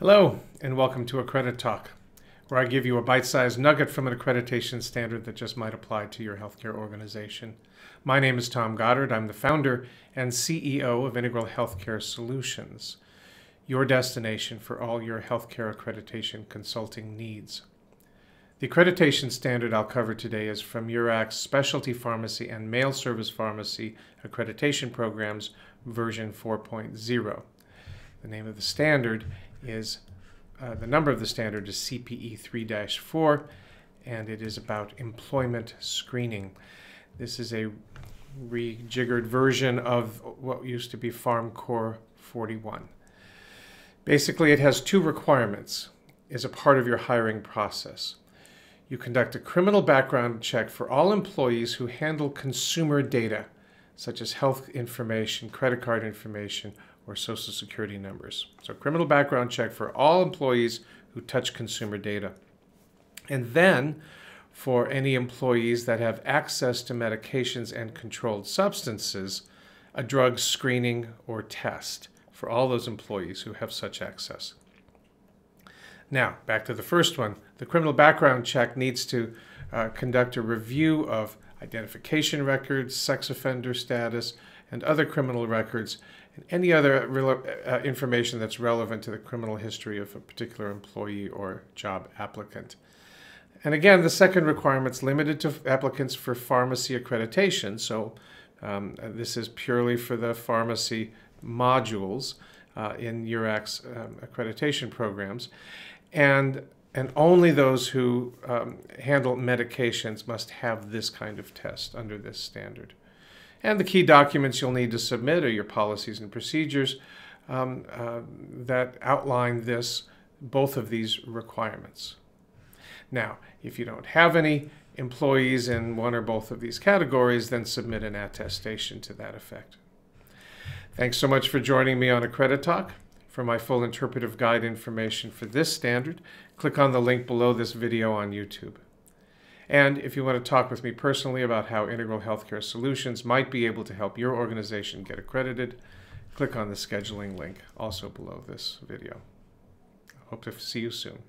Hello, and welcome to AccrediTalk, where I give you a bite-sized nugget from an accreditation standard that just might apply to your healthcare organization. My name is Tom Goddard. I'm the founder and CEO of Integral Healthcare Solutions, your destination for all your healthcare accreditation consulting needs. The accreditation standard I'll cover today is from URAC's Specialty Pharmacy and Mail Service Pharmacy Accreditation Programs version 4.0. The name of the standard is, the number of the standard is CPE 3-4, and it is about employment screening. This is a rejiggered version of what used to be Farm Core 41. Basically, it has two requirements as a part of your hiring process. You conduct a criminal background check for all employees who handle consumer data, such as health information, credit card information, or social security numbers. So criminal background check for all employees who touch consumer data. And then for any employees that have access to medications and controlled substances, a drug screening or test for all those employees who have such access. Now, back to the first one. The criminal background check needs to conduct a review of identification records, sex offender status, and other criminal records, and any other information that's relevant to the criminal history of a particular employee or job applicant. And again, the second requirement's limited to applicants for pharmacy accreditation, so this is purely for the pharmacy modules in URAC's accreditation programs. And only those who handle medications must have this kind of test under this standard. And the key documents you'll need to submit are your policies and procedures that outline both of these requirements. Now, if you don't have any employees in one or both of these categories, then submit an attestation to that effect. Thanks so much for joining me on AccrediTalk. For my full interpretive guide information for this standard, click on the link below this video on YouTube. And if you want to talk with me personally about how Integral Healthcare Solutions might be able to help your organization get accredited, click on the scheduling link also below this video. I hope to see you soon.